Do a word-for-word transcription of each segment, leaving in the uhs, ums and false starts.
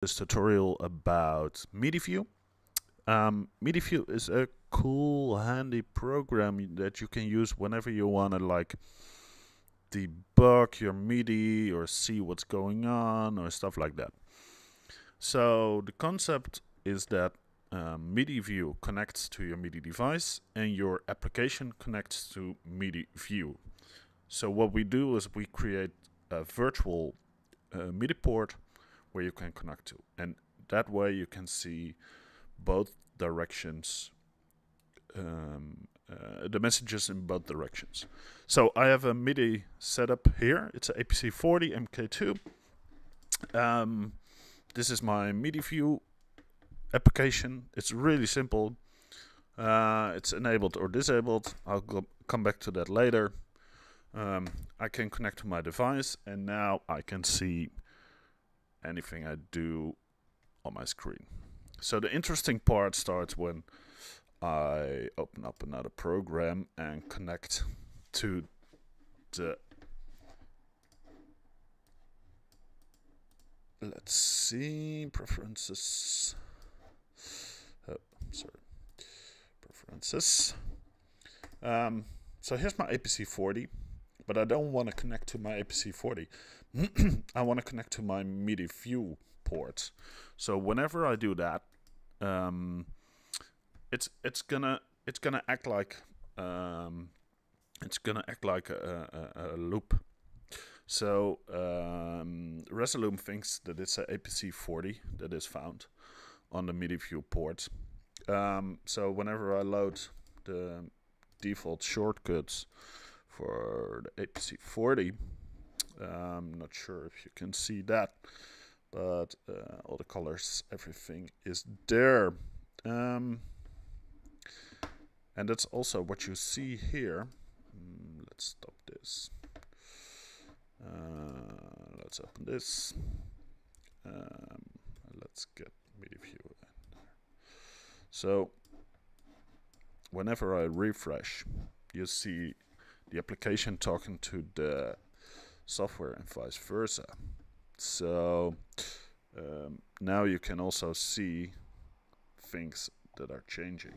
This tutorial about MIDI View. Um, MIDI View is a cool, handy program that you can use whenever you want to like debug your MIDI or see what's going on or stuff like that. So the concept is that uh, MIDI View connects to your MIDI device and your application connects to MIDI View. So what we do is we create a virtual uh, MIDI port where you can connect to, and that way you can see both directions, um, uh, the messages in both directions. So I have a MIDI setup here. It's an A P C forty M K two. Um, this is my MIDI View application. It's really simple. Uh, it's enabled or disabled. I'll go, come back to that later. Um, I can connect to my device, and now I can see anything I do on my screen. So the interesting part starts when I open up another program and connect to the, let's see, preferences, oh, sorry, preferences. Um, so here's my A P C forty, but I don't want to connect to my A P C forty. I want to connect to my MIDI View port. So whenever I do that, um, it's it's gonna it's gonna act like um, it's gonna act like a, a, a loop. So um, Resolume thinks that it's an A P C forty that is found on the MIDI View port. Um, so whenever I load the default shortcuts for the A P C forty. I'm um, not sure if you can see that, but uh, all the colors, everything is there. Um, and that's also what you see here. Mm, let's stop this. Uh, let's open this. Um, let's get MIDI View in there. So whenever I refresh, you see the application talking to the software and vice versa. So um, now you can also see things that are changing,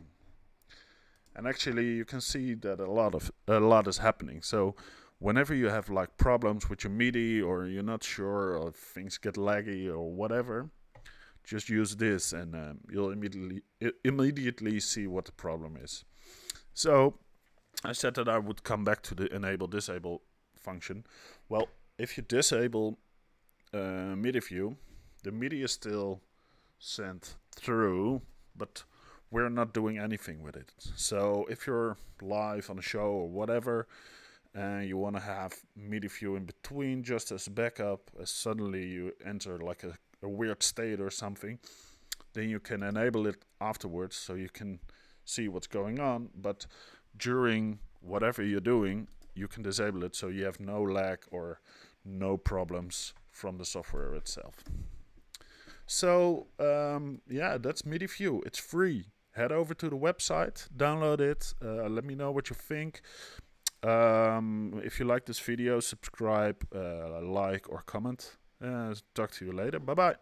and actually you can see that a lot of a lot is happening. So whenever you have like problems with your MIDI, or you're not sure, or things get laggy or whatever, just use this and um, you'll immediately immediately see what the problem is. So I said that I would come back to the enable disable function. Well, if you disable uh, MIDI View, the MIDI is still sent through, but we're not doing anything with it. So if you're live on a show or whatever, and you want to have MIDI View in between just as backup, as suddenly you enter like a, a weird state or something, then you can enable it afterwards, so you can see what's going on. But during whatever you're doing, you can disable it, so you have no lag or no problems from the software itself. So um, yeah, that's MIDI View. It's free. Head over to the website, download it, uh, let me know what you think. Um, if you like this video, subscribe, uh, like or comment. Uh, talk to you later. Bye bye.